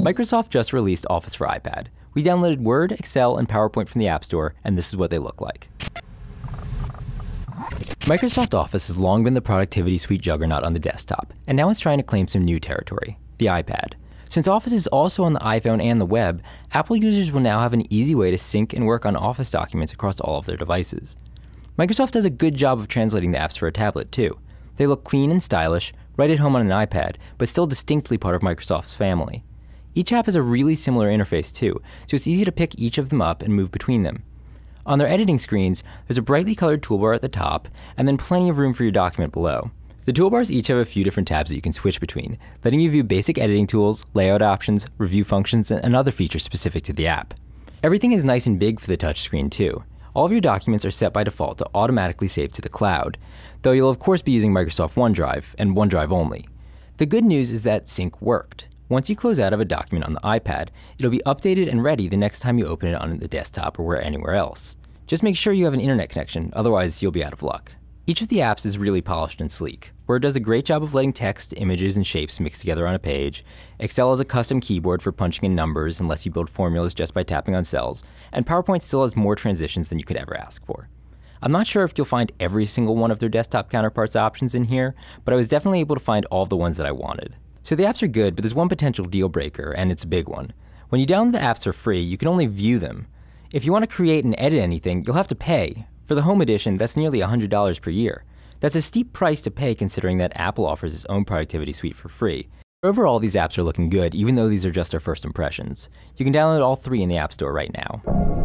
Microsoft just released Office for iPad. We downloaded Word, Excel, and PowerPoint from the App Store, and this is what they look like. Microsoft Office has long been the productivity suite juggernaut on the desktop, and now it's trying to claim some new territory, the iPad. Since Office is also on the iPhone and the web, Apple users will now have an easy way to sync and work on Office documents across all of their devices. Microsoft does a good job of translating the apps for a tablet, too. They look clean and stylish, right at home on an iPad, but still distinctly part of Microsoft's family. Each app has a really similar interface, too, so it's easy to pick each of them up and move between them. On their editing screens, there's a brightly colored toolbar at the top, and then plenty of room for your document below. The toolbars each have a few different tabs that you can switch between, letting you view basic editing tools, layout options, review functions, and other features specific to the app. Everything is nice and big for the touchscreen, too. All of your documents are set by default to automatically save to the cloud, though you'll of course be using Microsoft OneDrive, and OneDrive only. The good news is that sync worked. Once you close out of a document on the iPad, it'll be updated and ready the next time you open it on the desktop or anywhere else. Just make sure you have an internet connection, otherwise you'll be out of luck. Each of the apps is really polished and sleek. Word does a great job of letting text, images, and shapes mix together on a page. Excel has a custom keyboard for punching in numbers and lets you build formulas just by tapping on cells. And PowerPoint still has more transitions than you could ever ask for. I'm not sure if you'll find every single one of their desktop counterparts options in here, but I was definitely able to find all the ones that I wanted. So the apps are good, but there's one potential deal breaker, and it's a big one. When you download the apps for free, you can only view them. If you want to create and edit anything, you'll have to pay. For the Home Edition, that's nearly $100 per year. That's a steep price to pay considering that Apple offers its own productivity suite for free. Overall, these apps are looking good, even though these are just our first impressions. You can download all three in the App Store right now.